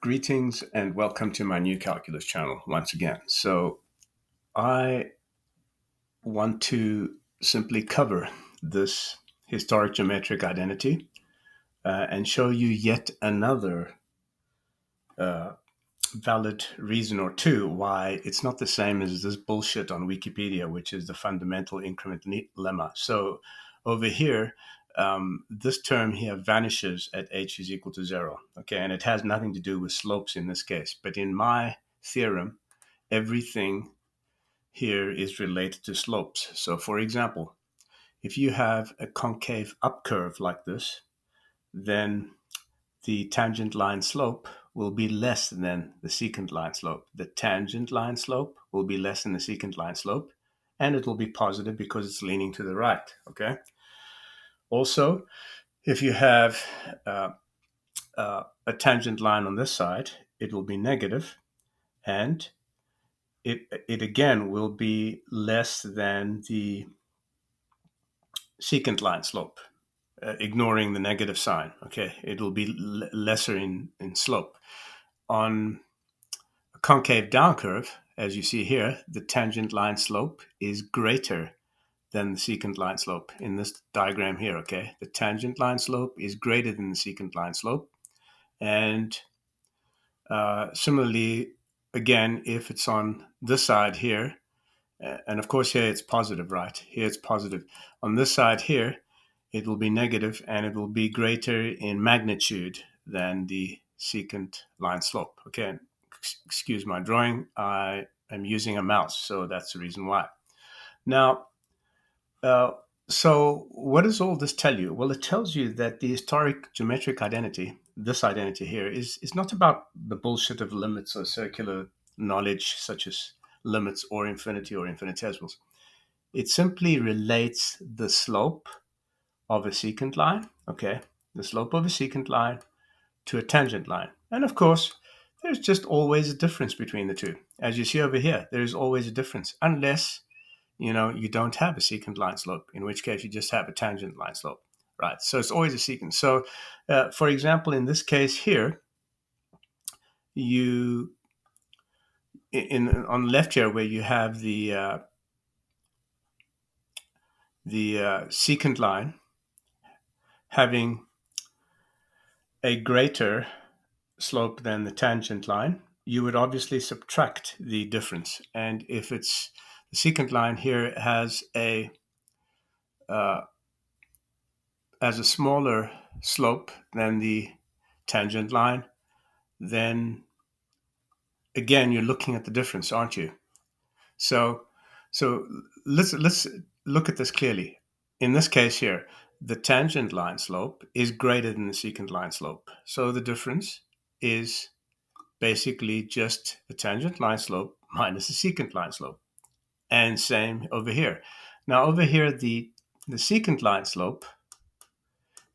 Greetings and welcome to my New Calculus channel once again. So I want to simply cover this historic geometric identity and show you yet another valid reason or two why it's not the same as this bullshit on Wikipedia, which is the fundamental increment lemma. So over here, this term here vanishes at h is equal to 0, okay? And it has nothing to do with slopes in this case. But in my theorem, everything here is related to slopes. So for example, if you have a concave up curve like this, then the tangent line slope will be less than the secant line slope. The tangent line slope will be less than the secant line slope, and it will be positive because it's leaning to the right, okay? Also, if you have a tangent line on this side, it will be negative, and it again will be less than the secant line slope, ignoring the negative sign. Okay, it will be lesser in slope. On a concave down curve, as you see here, the tangent line slope is greater than the secant line slope in this diagram here, okay? The tangent line slope is greater than the secant line slope. And similarly, again, if it's on this side here, and of course here it's positive, right? Here it's positive. On this side here, it will be negative, and it will be greater in magnitude than the secant line slope, okay? Excuse my drawing. I am using a mouse, so that's the reason why. Now, so what does all this tell you? Well, it tells you that the historic geometric identity, this identity here, is not about the bullshit of limits or circular knowledge such as limits or infinity or infinitesimals. It simply relates the slope of a secant line, okay, the slope of a secant line to a tangent line. And of course, there's just always a difference between the two. As you see over here, there is always a difference, unless you know, you don't have a secant line slope, in which case you just have a tangent line slope, right? So it's always a secant. So, for example, in this case here, you, on the left here, where you have the secant line having a greater slope than the tangent line, you would obviously subtract the difference. And if it's, the secant line here has a smaller slope than the tangent line, then again you're looking at the difference, aren't you? So let's look at this clearly. In this case here, the tangent line slope is greater than the secant line slope, so the difference is basically just the tangent line slope minus the secant line slope. And same over here. Now over here, the secant line slope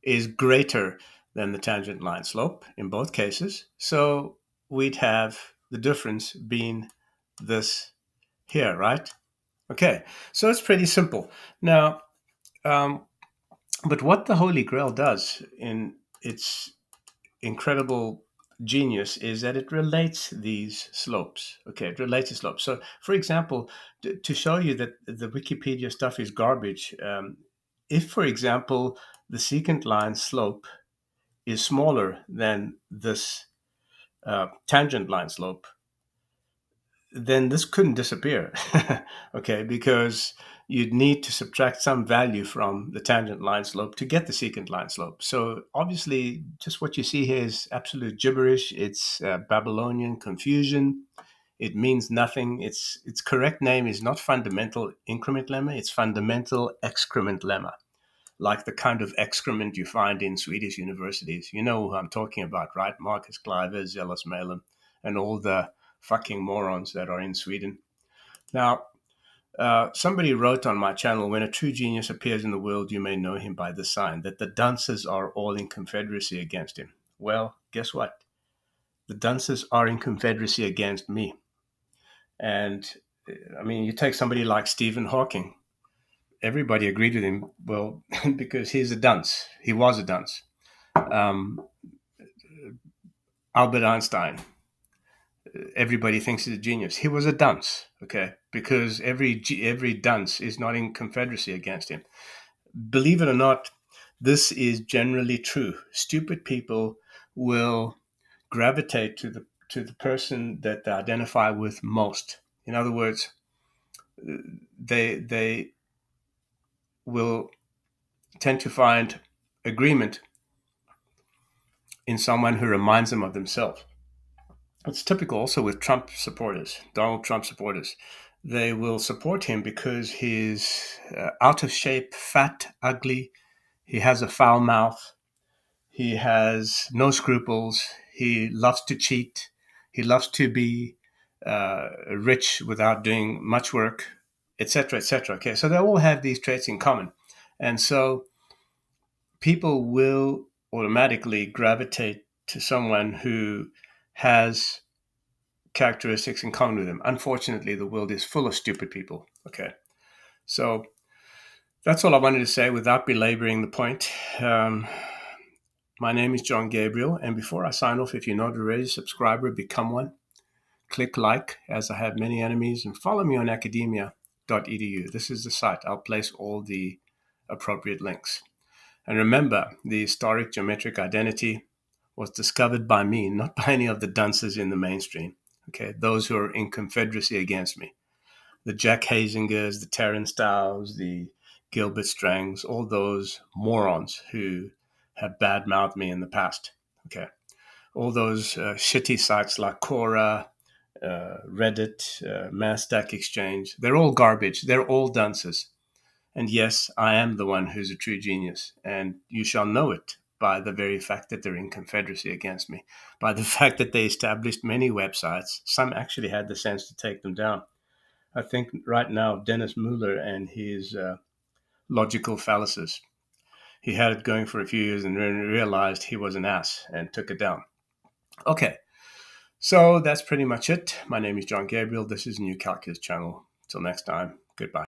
is greater than the tangent line slope in both cases. So we'd have the difference being this here, right? Okay, so it's pretty simple. Now, but what the Holy Grail does in its incredible genius is that it relates these slopes, okay? It relates the slopes. So for example, to show you that the Wikipedia stuff is garbage, if for example the secant line slope is smaller than this tangent line slope, then this couldn't disappear okay, because you'd need to subtract some value from the tangent line slope to get the secant line slope. So obviously, just what you see here is absolute gibberish. It's Babylonian confusion. It means nothing. Its correct name is not fundamental increment lemma. It's fundamental excrement lemma, like the kind of excrement you find in Swedish universities. You know who I'm talking about, right? Marcus Kleiber, Zelos Malen, and all the fucking morons that are in Sweden. Now, somebody wrote on my channel, when a true genius appears in the world, you may know him by the sign, that the dunces are all in confederacy against him. Well, guess what? The dunces are in confederacy against me. And I mean, you take somebody like Stephen Hawking. Everybody agreed with him, well, because he's a dunce. He was a dunce. Albert Einstein. Everybody thinks he's a genius. He was a dunce, okay? Because every dunce is not in confederacy against him. Believe it or not, this is generally true. Stupid people will gravitate to the person that they identify with most. In other words, they will tend to find agreement in someone who reminds them of themselves. It's typical also with Trump supporters, Donald Trump supporters. They will support him because he's out of shape, fat, ugly. He has a foul mouth. He has no scruples. He loves to cheat. He loves to be rich without doing much work, etc., etc. Okay, so they all have these traits in common. And so people will automatically gravitate to someone who has characteristics in common with them. Unfortunately, the world is full of stupid people. Okay, so that's all I wanted to say without belaboring the point. My name is John Gabriel, and before I sign off, if you're not already a subscriber, become one. Click like, as I have many enemies, and follow me on academia.edu. This is the site. I'll place all the appropriate links. And remember, the historic geometric identity was discovered by me, not by any of the dunces in the mainstream, okay, those who are in confederacy against me. The Jack Hazingers, the Terrence Dows, the Gilbert Strangs, all those morons who have badmouthed me in the past, okay. All those shitty sites like Quora, Reddit, Nasdaq Exchange, they're all garbage. They're all dunces. And yes, I am the one who's a true genius, and you shall know it by the very fact that they're in confederacy against me, by the fact that they established many websites. Some actually had the sense to take them down. I think right now, Dennis Mueller and his logical fallacies. He had it going for a few years and then realized he was an ass and took it down. Okay, so that's pretty much it. My name is John Gabriel. This is New Calculus channel. Till next time, goodbye.